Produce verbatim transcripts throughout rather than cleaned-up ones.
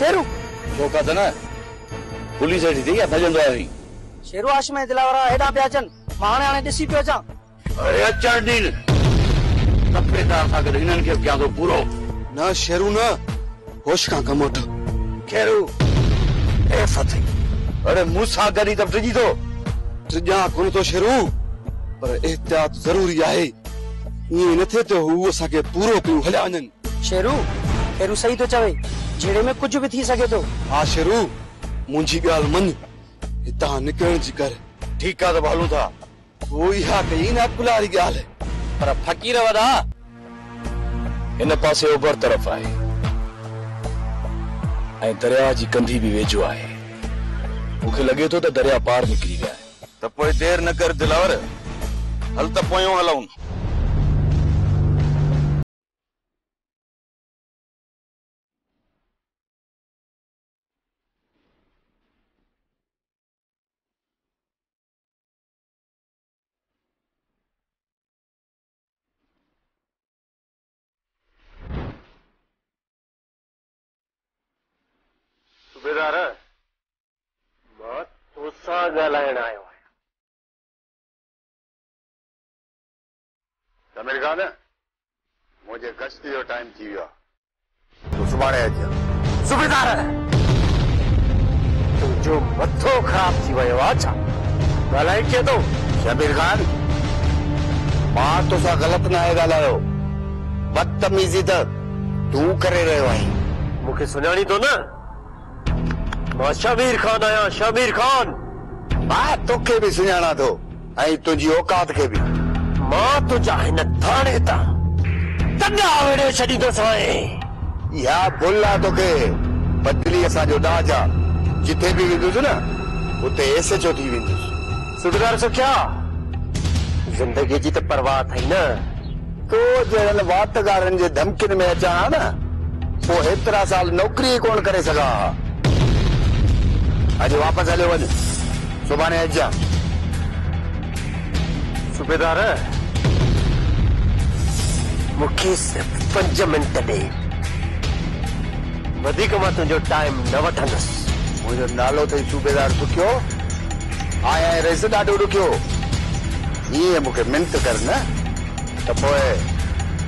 शेरू तो ना पुलिस शेरू आशिम दिलावरा हेडा प्याचन माने आने दिसी प्याचा अरे अच्छा दिन तपे दा सा के इनन के क्या तो पूरो ना शेरू ना होश का कमोट शेरू ए फते अरे मूसा गरी तब जी तो जा कोन तो शेरू पर एहतियात जरूरी है ये न थे तो हुआ सा के पूरो क्यों हलानन शेरू शेरू सही तो चावे जेड़े में कुछ भी थी सके तो हां शेरू मुंजी गाल मन इता निकल जिकर ठीक है तो भालू था वो यहां कहीं ना कुलारी गाल है पर फकीर वदा इन पासे ऊपर तरफ आए ऐ दरिया जी कंधी भी वेजो आए उखे लगे तो तो दरिया पार निकली गया तो कोई देर न कर दिलावर हल तो पोयो हलाऊं बहुत गुस्सा गालायण आयो है तमिल खान मुझे गश्ती जो टाइम थी तो सुभाणे अच सूबेदार तुझो मथो खराब थी वो अच्छा गालाय के तो शबीर खान मां तो सा गलत ना है गालायो बदतमीजी तो तू करे रहो है मुखे सुनानी तो ना मां शबीर खान आया शबीर खान मां तोके भी सुना तो आई तुझी औकात के भी मां तुझा इन थाने ता तन्ना आवेड़े छड़ी तो सोए या बोला तोके बदली असा जो दाजा जिथे भी विंदुस ना उते ऐसे जो थी विंदुस सुधार सो क्या जिंदगी जी तो परवाह थई ना तो जड़ल वातगारन जे धमकिन में अचा ना वो एतरा साल नौकरी कोन करे सका आज वापस आले वन सुभाने अजा सूबेदार मुखे सिर्फ पंज मिनट दे वधिक मां तुझो टाइम न वठंदस मुझो नालो थई सूबेदार दुखियो आया रईस डाडो दुखियो ये मुखे मिनत कर न त पोए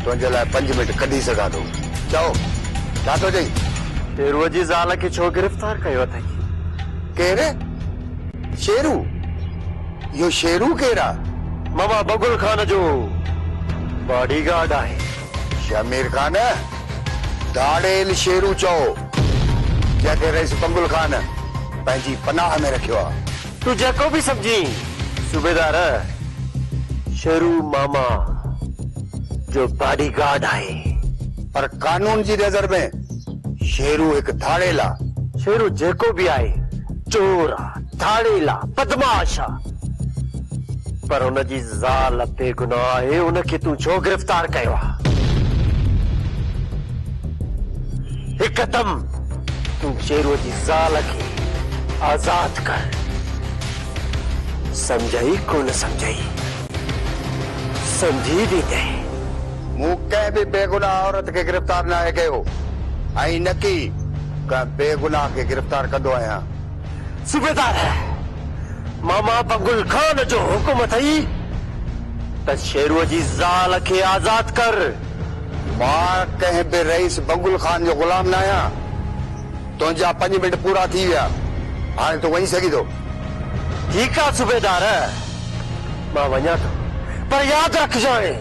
तुझे ला पंज मिनट कढी सका दो जाओ जातो जी तेरो जी ज़ाल के छो गिरफ्तार कयो थई केरे शेरू यो शेरू केरा मामा बगुल खान जो बॉडीगार्ड है शमीर खान दाड़ेल शेरू चो जैसे रईस बगुल खान पैंजी पनाह में रखियो तू जको भी समझी सूबेदार शेरू मामा जो बॉडीगार्ड है पर कानून की नजर में शेरू एक धाड़ेला शेरू जको भी आए चोरा धाड़ेला बदमाशा पर उनकी ज़ाल ते गुनाह है उनके तू छो गिरफ्तार कयो एकदम तू शेरू की ज़ाल के आजाद कर समझाई को न समझाई समझी दी दे मु के भी बेगुनाह औरत के गिरफ्तार ना कयो आई नकी का बेगुनाह के गिरफ्तार कर दो आया सूबेदार मामा बगुल खान जो हुक्म थई त शेरू जी ज़ाल के आजाद कर मां कह बे रईस बगुल खान जो गुलाम ना आया तुझा पंज मिनट पूरा थी गया हाल तो वही सकी तो ठीक है सूबेदार मां वना तो पर याद रख जाए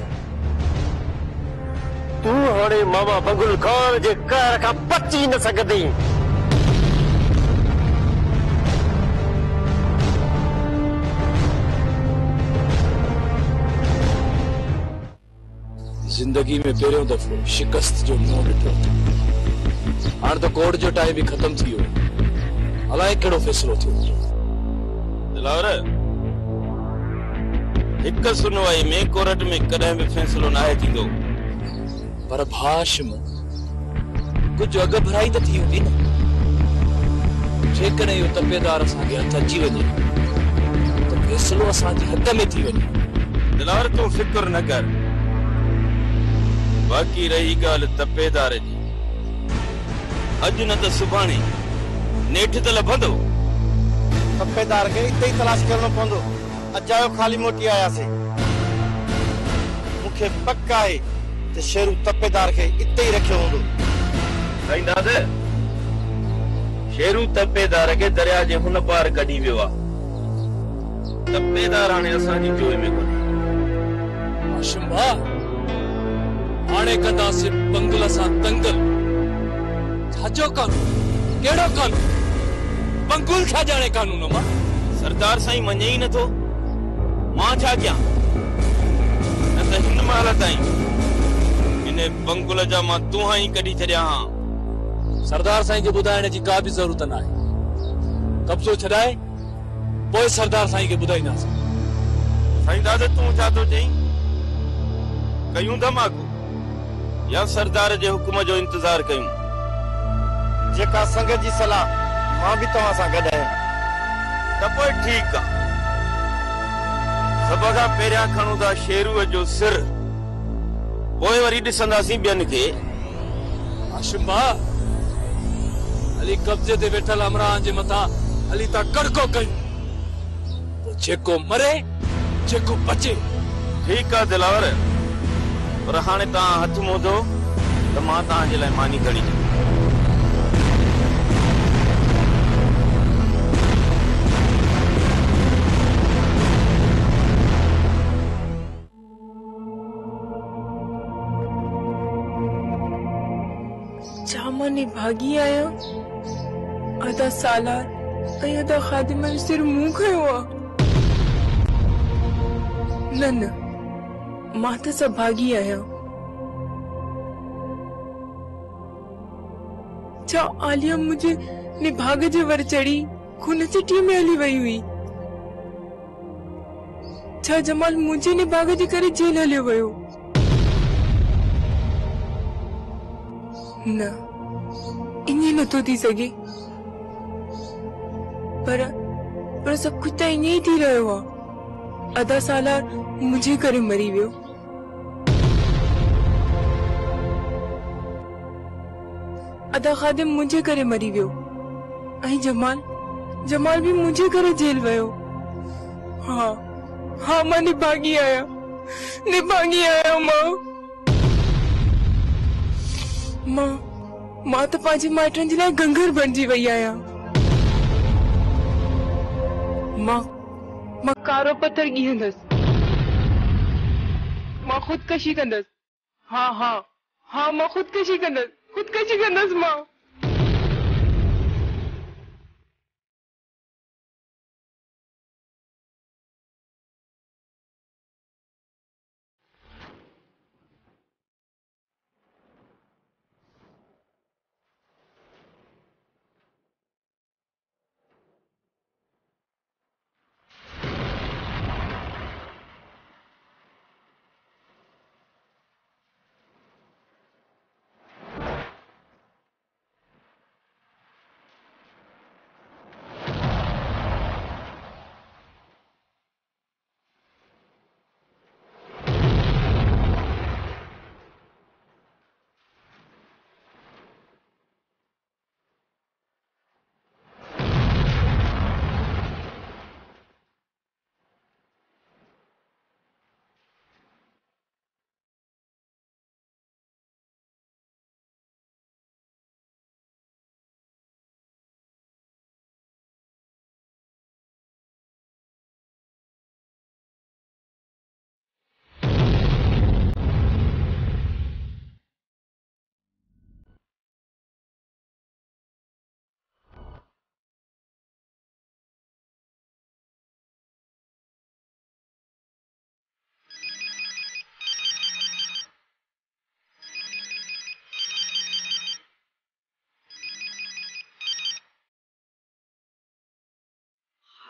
तू हाणे मामा बगुल खान जे कहर का बची न सकदी जिंदगी में पेरों दफो शिकस्त जो मुंह डिठो हार तो कोर्ट जो टाइम भी खत्म थी अलाए केड़ो फैसलो थो दिलावर एक सुनवाई में कोर्ट में कदे भी फैसलो ना है थीदो पर भाषम कुछ अग भराई तो थी हुई ना जेकरे यो तपेदार असा के हथ जी वने तो फैसलो असा के हक में थी वने दिलावर तू फिक्र न कर बाकी रही गाल तपेदार जी अज न त सुभाणे नेठ त लभंदो। खपेदार खे इते ई तलाश करणो पवंदो। अजायो खाली मोटी आयासीं। मूंखे पक आहे त शेरू तपेदार खे इते ई रखियो हूंदो। साईं दाद, शेरू तपेदार खे दरिया जे हुन पार कढी वियो आहे। तपेदार हाणे असांजी जोए में कोन्हे। हाशिम भाउ, हाणे कंदासीं बंगला सां दंगल। छाजो कानून, केड़ो कानून? बंगुल छा जाने कानून मां? सरदार साईं मञे ई नथो। मां छा कयां? न त हिन महिल ताईं इन बंगुल जा मां तूहां ई कढी छॾिया हा। सरदार साईं खे ॿुधाइण जी का बि ज़रूरत न आहे। कब्ज़ो छॾाए पोइ सरदार साईं खे ॿुधाईंदासीं। साईं दादा, तूं छा थो चईं? कयूं धमाको या सरदार जे हुकुम जो इंतज़ारु कयूं? जेका संगत जी सलाह मां बि तव्हां सां गॾु आहियां। त पोइ ठीकु आहे। सभ खां पहिरियां खणूं था शेरूअ जो सिर, पोइ वरी ॾिसंदासीं ॿियनि खे। हाशिम भाउ, अली कब्ज़े ते वेठल अमरान जे मथां अली ता कड़को कयूं। जेको मरे जेको बचे। ठीक है दिलावर, पर हाने तहां हथ मोधो तो मां तहां जे लाइ मानी खणी अचां। जामाने भागी आया अदा सालार ऐं अदा खादिमन सिर मुंह खयो आ। न न, मां त सभागी आहियां। छा आलिया मुझे निभाग जे वर चढ़ी खून चिटीअ में हली वई हुई? छा जमाल मुझे निभाग जे करे जेल हलियो वियो? न, इएं नथो थी सघे। पर पर सभु कुझु त इएं ई थी रहियो आहे। अदा सालार मुझे करे मरी वियो। अदा खादिम मुझे करे मरी वियो। ऐं जमाल जमाल भी मुझे करे जेल वियो। हाँ हाँ, मां निभागी आया, निभागी आया। मां मां मां त पंहिंजे माइटनि जे लाइ गंगर बणजी वई आहियां। मां मां कारो पत्थर गीहंदसि। मां ख़ुदकशी कंदसि। हाँ हाँ हाँ, मां ख़ुदकशी कंदसि, ख़ुदकशी कंदसि। मां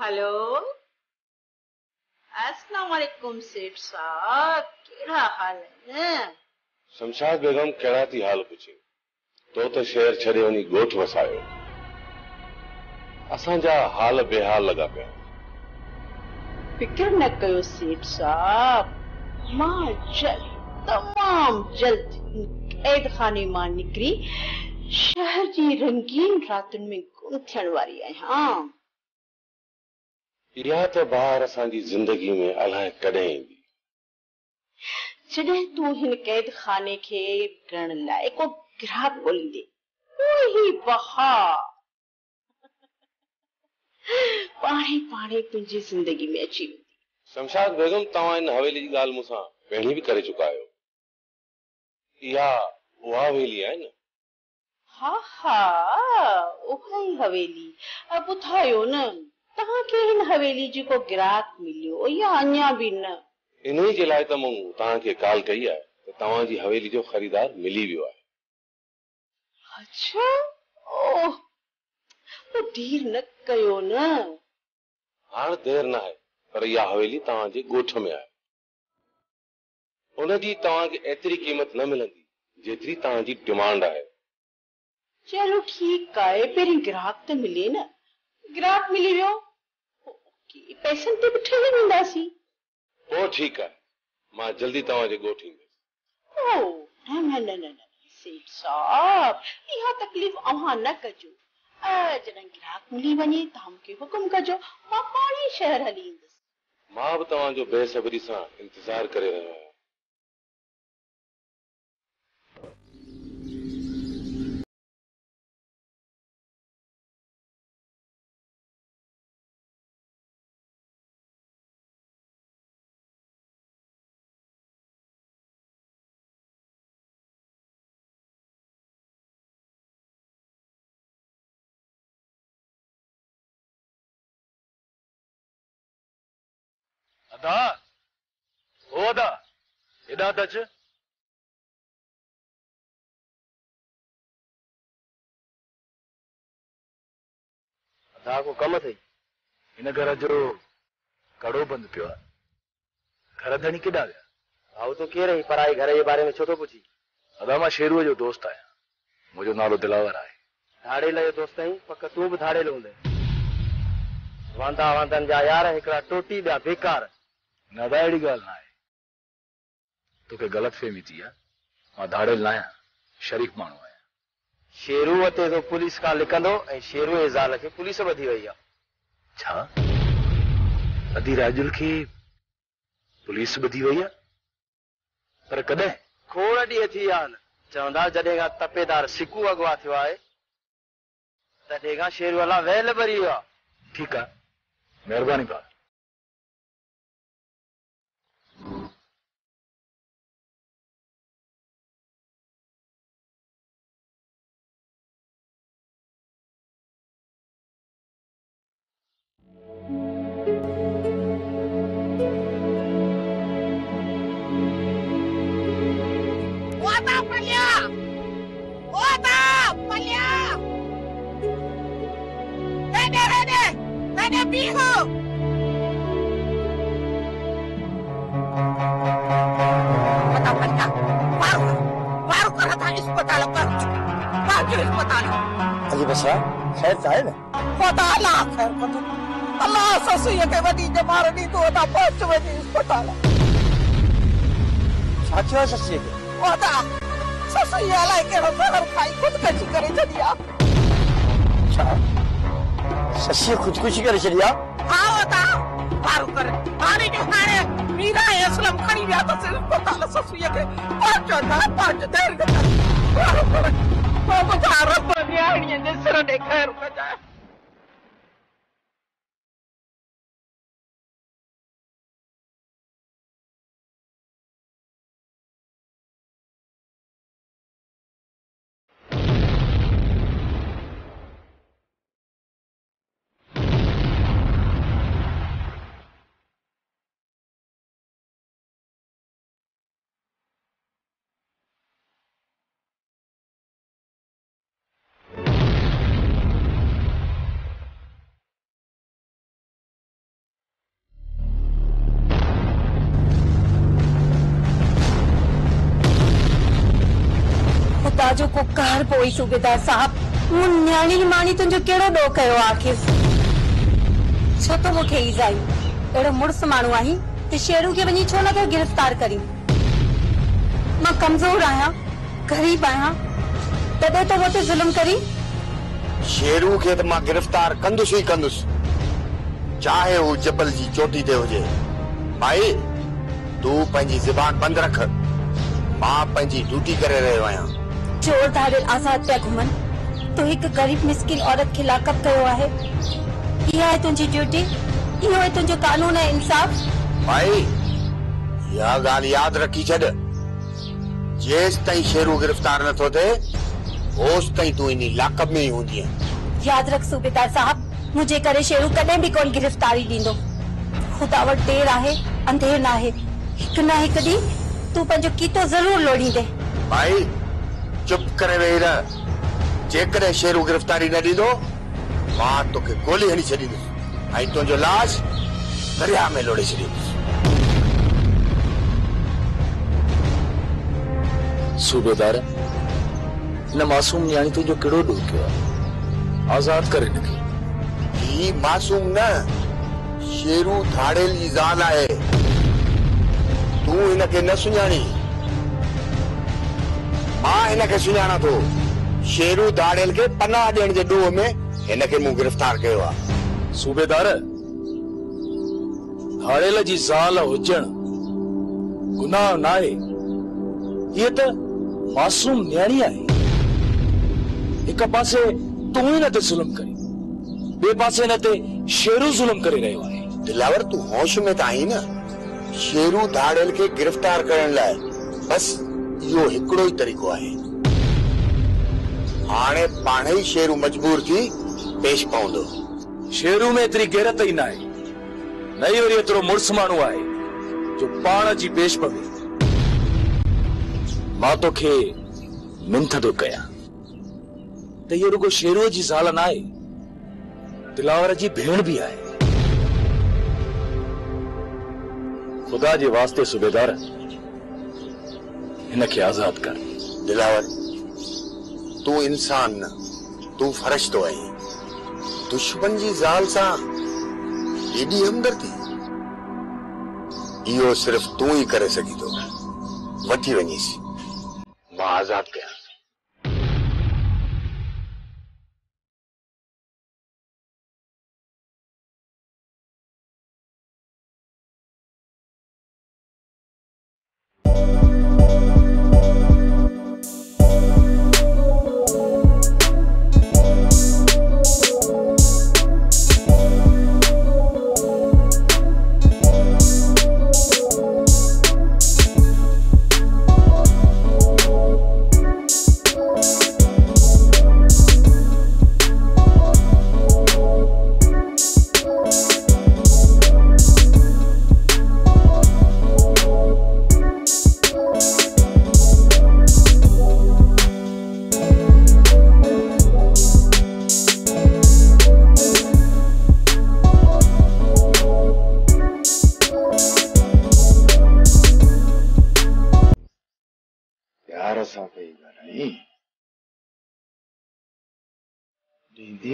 हेलो, अस्सलामुअलैकुम सेठ साहब। केड़ा हाल है? शमशाद बेगम केड़ा थी हाल पुछी? तो तो शहर छड़े उनी गोठ वसायो। असा जा हाल बेहाल लगा पे। फिक्र न कयो सेठ साहब, मां जल्द तमाम जल्द कैद खाने मां निकरी शहर जी रंगीन रातन में गुम थियण वारी आहियां। या त बहार असांजी जिंदगी में अलाए कॾहिं ईंदी। जॾहिं तूं हिन कैद खाने खे रण लाइ को गिराह ॻोल्हींदे, उही बहार पाणे पाणे तुंहिंजी जिंदगी में अची वेंदी। शमशाद बेगम, तव्हां हिन हवेली जी ॻाल्हि मूंसां पहिरीं बि करे चुका आहियो। इहा उहा हवेली आहे न? हा हा, उहा ई हवेली। अब ॿुधायो न, तव्हांखे हिन हवेली जी को गिराक मिलियो या अञा बि न? इन जे लाइ त मूं तव्हांखे कॉल कई आहे त तव्हांजी हवेली जो ख़रीदार मिली वियो आहे। अच्छा, ओह तो देर न कयो न। हाँ, देर ना है, पर यह हवेली तवाजे गोठ में है। उनकी तवाजे एतरी कीमत न मिलंदी जेतरी तवाजी डिमांड है। चलो ठीक है, पेरी ग्राहक तो मिले ना। ग्राहक मिली वियो, पैसन ते भी ठही वेंदासी। ओ ठीक है, मां जल्दी तवाजे गोठ ईंदसि। ओ न न न न सेठ साहब, यह तकलीफ अहा न कजो। जॾहिं ग्राहक मिली वञे तव्हां मूंखे हुकुम कजो, मां पाण ई शहर हली ईंदसि। मां बि तव्हांजो बेसब्री सां इंतज़ार करे रहियो आहियां। अदा, ओ अदा, हेॾा त अचु। अदा, को कम अथई? हिन घर जो कड़ो बंदि पियो आहे। घर धणी केॾा विया? भाऊ, तो केरु ही पराई घर जे बारे में छो थो पुछी? अदा, मां शेरूअ जो दोस्त आहियां। मुंहिंजो नालो दिलावर आहे। धाड़ेल जो दोस्त आहीं? पक तूं बि धाड़ेल हूंदे। वांदा वांदनि जा यार, हिकिड़ा टोटी, ॿिया बेकार। न अदा, अड़ी गाल ना है। तुके गलत फहमी थी। मां धाड़ेल ना, शरीफ मानू आया। शेरू ते तो पुलिस का लिखंदो, ए शेरू ए जाल के पुलिस बधी वई आ। छा अदी राजुल के पुलिस बधी वई आ? पर कदे खोड़ डी थी आन। चवंदा जदे का तपेदार सिकू अगवा थियो आहे तदे का शेरू वाला वेल भरी आ। ठीक आ, मेहरबानी का। शशि खुदकुशी करे छॾी आहे? हा वता, पार कर हाणे जो हाणे मीरा असलम खणी विया त सिर्फ पताल ससुए खे पांच ना पांच देर कर। बाबा जा रब न्याणी जे सिर दे खैर कजाए। जो को कार पोई सूबेदार साहब, वो न्याणी माणी तुझो केड़ो डो कयो आखिर? छो तो मुखे इजाई एड़ो मुड़स मानू आही ते शेरू के वनी छो ना तो गिरफ्तार करी? मां कमजोर आया, गरीब आया, तदे तो वो ते जुल्म करी। शेरू के त मां गिरफ्तार कंदुस ही कंदुस, चाहे वो जबल जी चोटी ते हुजे। भाई तू पंहिंजी ज़बान बंद रख, मां पंहिंजी ड्यूटी करे रहियो आया। चोर धारियल आजाद पे घुमन, तू एक गरीब मिस्किन औरत के लाकअप कयो आहे। ये है तुझी ड्यूटी, ये है तुझो कानून है इंसाफ। भाई या गाल याद रखी छड़, जेस तई शेरू गिरफ्तार न थो थे होस तई तू इनी लाकअप में ही हुंदी है। याद रख सूबेदार साहब, मुझे करे शेरू कदे भी कोन गिरफ्तारी दींदो। खुदा वट देर आहे अंधेर ना है, एक ना एक दी तू पंजो कीतो जरूर लोड़ी दे। भाई चुप करे वेही रह, जेकरे शेरू गिरफ्तारी न दींदो मां तोके गोली हणी छडींदुस आई तुझो लाश दरिया में लोड़ी छडींदुस। सूबेदार न मासूम यानी तुझो केड़ो डोकियो आजाद करे नकी। ही मासूम न शेरू धाड़ेल जी जान है, तू इनके न सुजानी। मां इनके सुजाना तो शेरू धाड़ेल के पना देने के डोह में इनके मुंह गिरफ्तार किया। सूबेदार धाड़ेल जी जान हुजण गुनाह ना है, ये तो मासूम न्याणी है। एक पासे तू ही नते जुल्म करी, बे पासे नते शेरू जुल्म करे रहे है। दिलावर तू होश में ताई ना, शेरू धाड़ेल के गिरफ्तार करने लाए बस यो हिकड़ो ही तरीको है। हाणे पाणे ही शेरू मजबूर थी पेश पवंदो। शेरू में इतनी गैरत ही ना है, नहीं और एतरो मुर्स मानू है जो पाण जी पेश पवे। मां तो खे मिंथ तो कया तो ये रुगो शेरू जी ज़ाल ना है, दिलावर जी भेण भी आए। खुदा जी वास्ते सूबेदार इनके आजाद कर। दिलावर तू इंसान ना, तू फर्श तो है। दुश्मन जी ज़ाल सा एडी हमदर्दी यो सिर्फ तू ही करे सकी तो वठी वनी सी। मां आजाद कया।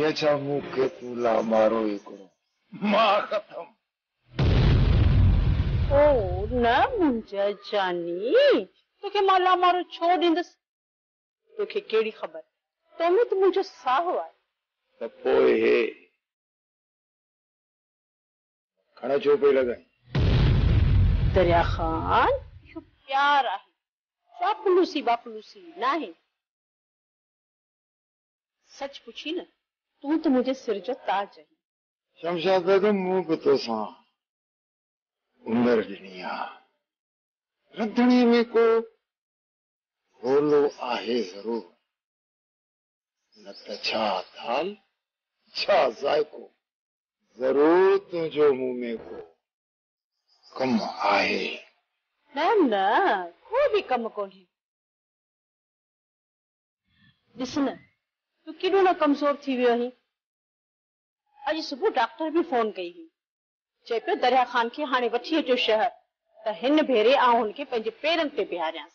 अच्छा मुके तूला मारो एकड़ो मां खत्म। ओ ना मुंजा जानी, तोके माला मारो छो दिंदस। तोके केड़ी खबर तो में तो मुंजो साहो आ त पोए हे खणा जो पे लगाई। दरिया खान यो प्यार आ बापलूसी बापलूसी ना है। सच पूछी ना तू तो मुझे सिर जो ताज है। शमशाद तो मुंह कुतो सा उंदर दुनिया रंधणी में को होलो आहे जरूर, न त छा थाल छा जायको जरूर तुझो मुंह में को कम आहे। ना ना को भी कम कोनी। दिसना तो केडो ना कमजोर थी वियो ही। अज सुबह डॉक्टर भी फोन कई ही, चे पे दरिया खान के हाने वठी अचो शहर त हिन भेरे आऊं उनके पंहिंजे पेरन ते बिहारियास।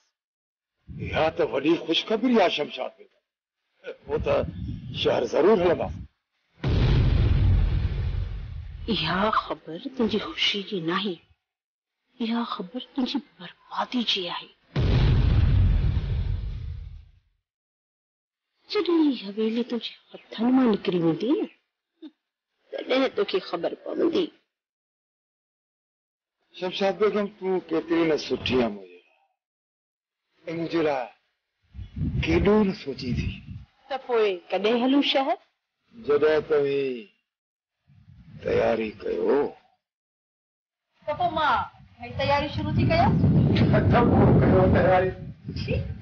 या त वडी खुशखबरी आ शमशाद बेटा, वो त शहर जरूर हलंदा। या खबर तुझी खुशी जी नहीं, या खबर तुझी बर्बादी जी है। चटनी हवेली तुझे पत्थर मां निकरी दी तड़े तो की खबर पवंदी शमशाद बेगम तू केतरी न सुठिया मुझे ए मुझे रा केडो न सोची थी त पोए कदे हलू शहर जदे तवे तैयारी कयो पप्पा मां भाई तैयारी शुरू थी कया अच्छा कयो तैयारी